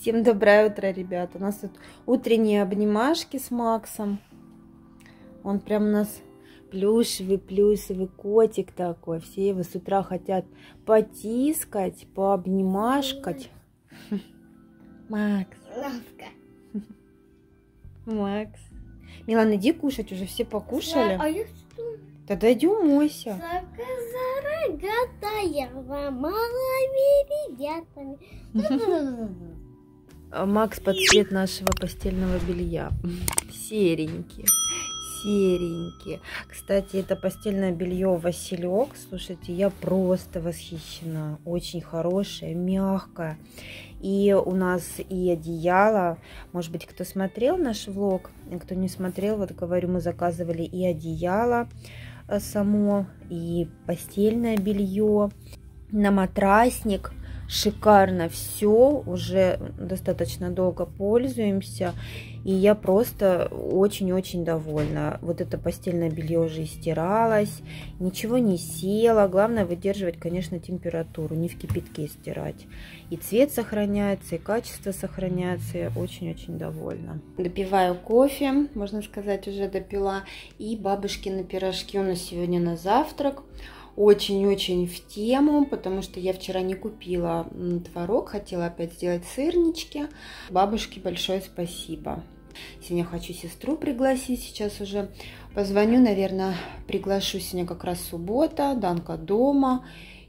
Всем доброе утро, ребят. У нас тут утренние обнимашки с Максом. Он прям у нас плюшевый котик такой. Все его с утра хотят потискать, пообнимашкать. Макс. Лавка. Макс. Милана, иди кушать, уже все покушали. А я что? Тогда иди умойся. Макс под цвет нашего постельного белья. Серенький. Серенький. Кстати, это постельное белье Василек. Слушайте, я просто восхищена. Очень хорошее, мягкое. И у нас и одеяло. Может быть, кто смотрел наш влог, кто не смотрел, вот говорю, мы заказывали и одеяло само, и постельное белье, на матрасник. Шикарно все, уже достаточно долго пользуемся, и я просто очень-очень довольна. Вот это постельное белье уже стиралось, ничего не село. Главное выдерживать, конечно, температуру, не в кипятке стирать. И цвет сохраняется, и качество сохраняется, я очень-очень довольна. Допиваю кофе, можно сказать, уже допила, и бабушкины пирожки у нас сегодня на завтрак. Очень-очень в тему, потому что я вчера не купила творог, хотела опять сделать сырнички. Бабушке большое спасибо. Сегодня хочу сестру пригласить, сейчас уже позвоню, наверное, приглашу. Сегодня как раз суббота, Данка дома,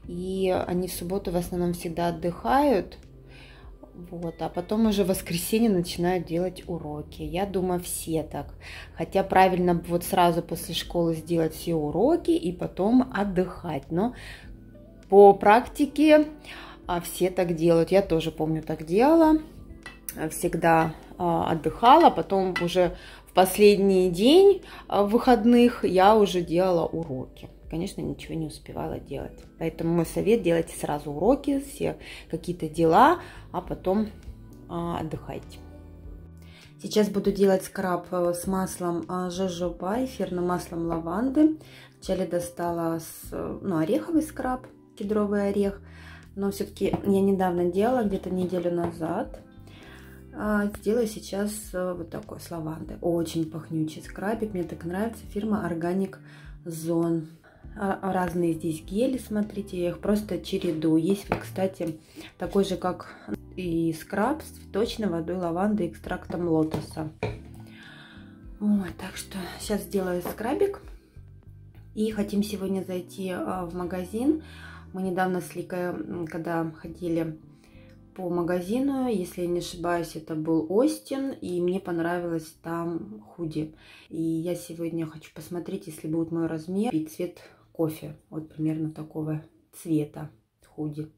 и они в субботу в основном всегда отдыхают. Вот, а потом уже в воскресенье начинают делать уроки. Я думаю, все так. Хотя правильно вот сразу после школы сделать все уроки и потом отдыхать. Но по практике все так делают. Я тоже помню, так делала. Всегда отдыхала, потом уже в последний день выходных я уже делала уроки. Конечно, ничего не успевала делать. Поэтому мой совет: делайте сразу уроки, все какие-то дела, а потом отдыхайте. Сейчас буду делать скраб с маслом жожоба, эфирным маслом лаванды. Вначале достала ореховый скраб, кедровый орех. Но все-таки я недавно делала, где-то неделю назад. Сделаю сейчас вот такой с лавандой. Очень пахнючий скрабик, мне так нравится. Фирма Organic Zone. Разные здесь гели, смотрите, я их просто чередую. Есть, кстати, такой же, как и скраб, с цветочной водой лаванды и экстрактом лотоса. Вот, так что сейчас сделаю скрабик. И хотим сегодня зайти в магазин. Мы недавно с Ликой, когда ходили по магазину, если я не ошибаюсь, это был Остин, и мне понравилось там худи. И я сегодня хочу посмотреть, если будет мой размер, и цвет кофе, вот примерно такого цвета худи.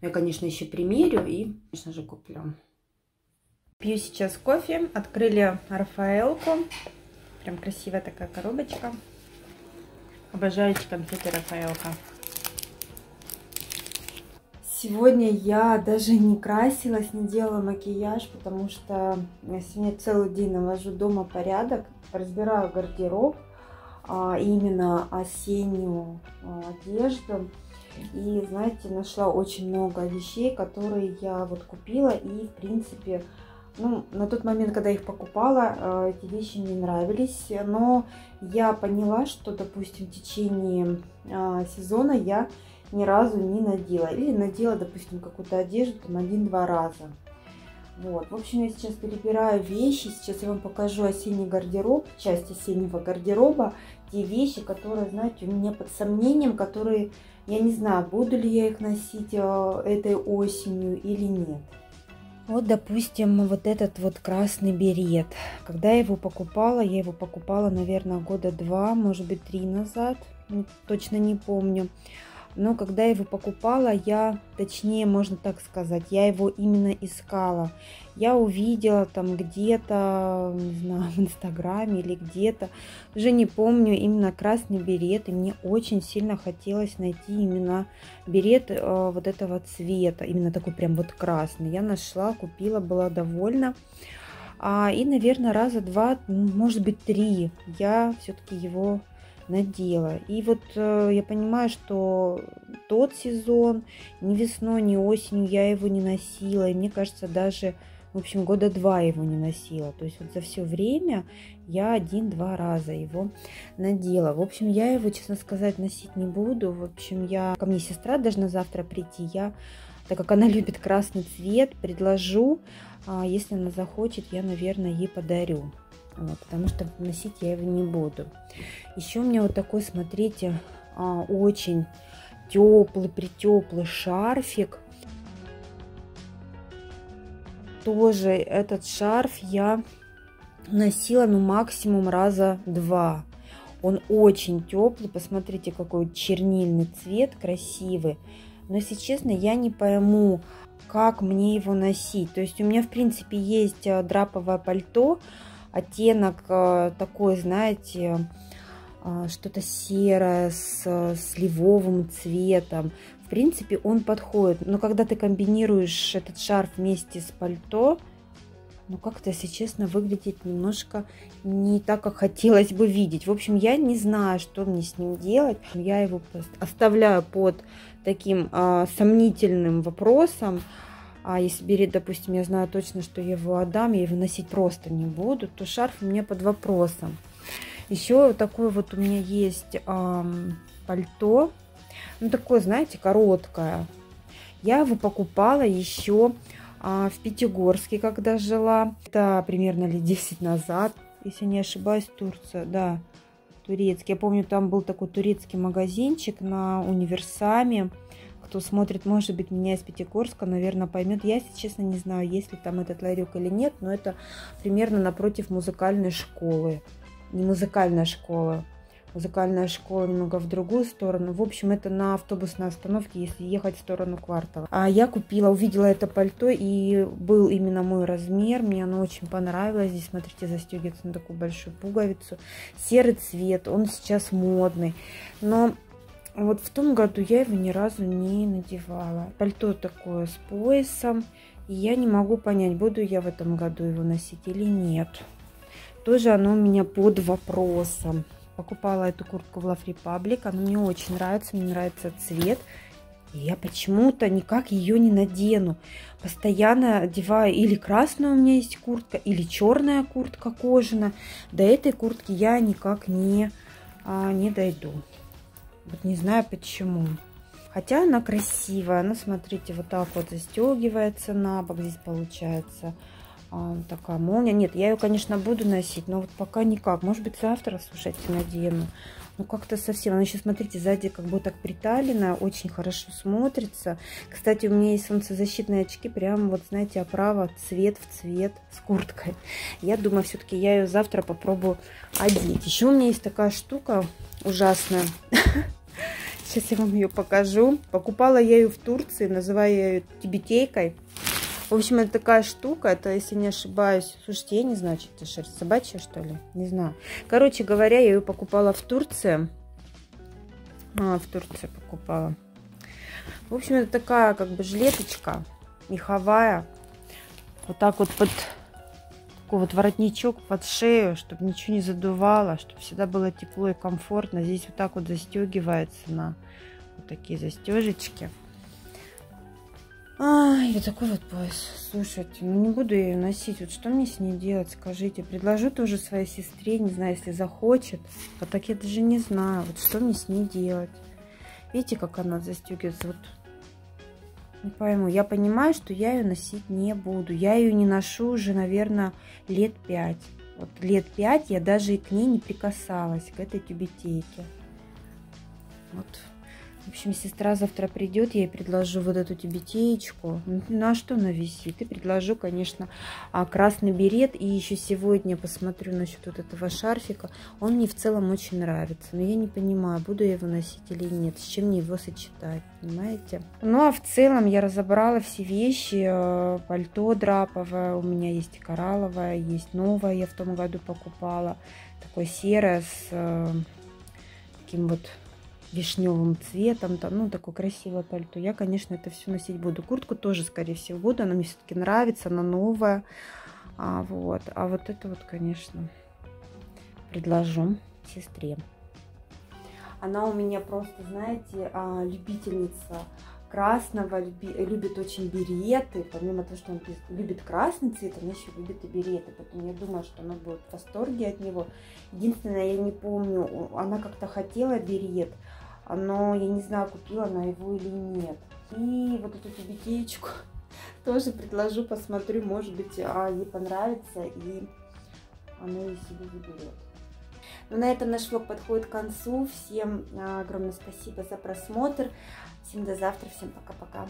Я, конечно, еще примерю и, конечно же, куплю. Пью сейчас кофе, открыли Рафаэлку, прям красивая такая коробочка. Обожаю эти конфеты Рафаэлка. Сегодня я даже не красилась, не делала макияж, потому что сегодня целый день навожу дома порядок, разбираю гардероб, именно осеннюю одежду. И, знаете, нашла очень много вещей, которые я вот купила, и, в принципе, на тот момент, когда я их покупала, эти вещи мне нравились, но я поняла, что, допустим, в течение сезона я ни разу не надела. Или надела, допустим, какую-то одежду там 1-2 раза. Вот. В общем, я сейчас перебираю вещи. Сейчас я вам покажу осенний гардероб, часть осеннего гардероба. Те вещи, которые, знаете, у меня под сомнением, которые я не знаю, буду ли я их носить этой осенью или нет. Вот, допустим, вот этот вот красный берет. Когда я его покупала, наверное, года 2, может быть, 3 назад. Точно не помню. Но когда я его покупала, можно так сказать, я его именно искала. Я увидела там где-то, не знаю, в Инстаграме или где-то, уже не помню, именно красный берет. И мне очень сильно хотелось найти именно берет вот этого цвета, именно такой прям вот красный. Я нашла, купила, была довольна. И, наверное, раза 2, может быть 3 я все-таки его надела. И вот я понимаю, что тот сезон, ни весной, ни осенью я его не носила. И мне кажется, даже, в общем, года два его не носила. То есть вот за все время я один-два раза его надела. В общем, я его, честно сказать, носить не буду. В общем, ко мне сестра должна завтра прийти. Я, так как она любит красный цвет, предложу. Если она захочет, я, наверное, ей подарю. Вот, потому что носить я его не буду. Еще у меня вот такой, смотрите, очень теплый-притеплый шарфик. Тоже этот шарф я носила, ну, максимум раза два. Он очень теплый. Посмотрите, какой чернильный цвет, красивый. Но, если честно, я не пойму, как мне его носить. То есть у меня, в принципе, есть драповое пальто. Оттенок такой, знаете, что-то серое с сливовым цветом. В принципе, он подходит. Но когда ты комбинируешь этот шарф вместе с пальто, ну как-то, если честно, выглядит немножко не так, как хотелось бы видеть. В общем, я не знаю, что мне с ним делать. Я его просто оставляю под таким сомнительным вопросом. А если берет, допустим, я знаю точно, что я его отдам, я его носить просто не буду, то шарф у меня под вопросом. Еще такое вот у меня есть пальто. Ну, такое, знаете, короткое. Я его покупала еще в Пятигорске, когда жила. Это примерно лет 10 назад, если не ошибаюсь, Турция, да, турецкий. Я помню, там был такой турецкий магазинчик на Универсаме. Кто смотрит, может быть, меня из Пятигорска, наверное, поймет. Я, если честно, не знаю, есть ли там этот ларек или нет, но это примерно напротив музыкальной школы. Не музыкальная школа. Музыкальная школа немного в другую сторону. В общем, это на автобусной остановке, если ехать в сторону Квартала. А я купила, увидела это пальто, и был именно мой размер. Мне оно очень понравилось. Здесь, смотрите, застегивается на такую большую пуговицу. Серый цвет, он сейчас модный. Но вот в том году я его ни разу не надевала. Пальто такое с поясом. И я не могу понять, буду я в этом году его носить или нет. Тоже оно у меня под вопросом. Покупала эту куртку в Love Republic. Она мне очень нравится. Мне нравится цвет. И я почему-то никак ее не надену. Постоянно одеваю или красную, у меня есть куртка, или черная куртка кожаная. До этой куртки я никак не дойду. Вот не знаю почему. Хотя она красивая. Она, смотрите, вот так вот застегивается на бок. Здесь получается такая молния. Нет, я ее, конечно, буду носить, но вот пока никак. Может быть, завтра, слушайте, надену. Ну, как-то совсем. Она еще, смотрите, сзади как бы так приталена. Очень хорошо смотрится. Кстати, у меня есть солнцезащитные очки. Прям вот, знаете, оправа цвет в цвет с курткой. Я думаю, все-таки я ее завтра попробую одеть. Еще у меня есть такая штука ужасная. Сейчас я вам ее покажу. Покупала я ее в Турции, называю ее тибетейкой. В общем, это такая штука, это, если не ошибаюсь, слушайте, я не знаю, что это шерсть собачья, что ли? Не знаю. Короче говоря, я ее покупала в Турции. В Турции покупала. В общем, это такая как бы жилеточка меховая. Вот так вот под такой вот воротничок, под шею, чтобы ничего не задувало, чтобы всегда было тепло и комфортно. Здесь вот так вот застегивается на вот такие застежечки. Ай, вот такой вот пояс. Слушайте, ну не буду я ее носить. Вот что мне с ней делать, скажите? Предложу тоже своей сестре, не знаю, если захочет. А так я даже не знаю, вот что мне с ней делать. Видите, как она застегивается? Вот. Не пойму. Я понимаю, что я ее носить не буду. Я ее не ношу уже, наверное, лет 5. Вот лет 5 я даже и к ней не прикасалась, к этой тюбетейке. Вот. В общем, сестра завтра придет, я ей предложу вот эту тюбетеечку. На что она висит? И предложу, конечно, красный берет. И еще сегодня посмотрю насчет вот этого шарфика. Он мне в целом очень нравится. Но я не понимаю, буду я его носить или нет. С чем мне его сочетать, понимаете? Ну, а в целом я разобрала все вещи. Пальто драповое, у меня есть и коралловое, есть новое. Я в том году покупала. Такое серое с таким вот вишневым цветом, там, ну, такое красивое пальто. Я, конечно, это все носить буду. Куртку тоже, скорее всего, буду. Она мне все-таки нравится, она новая. А вот это вот, конечно, предложу сестре. Она у меня просто, знаете, любительница красного, любит очень береты. Помимо того, что он любит красный цвет, он еще любит и береты. Поэтому я думаю, что она будет в восторге от него. Единственное, я не помню, она как-то хотела берет, но я не знаю, купила она его или нет. И вот эту тюбетеечку тоже предложу, посмотрю, может быть, ей понравится, и она ее себе выберет. Ну, на этом наш влог подходит к концу. Всем огромное спасибо за просмотр. Всем до завтра, всем пока-пока.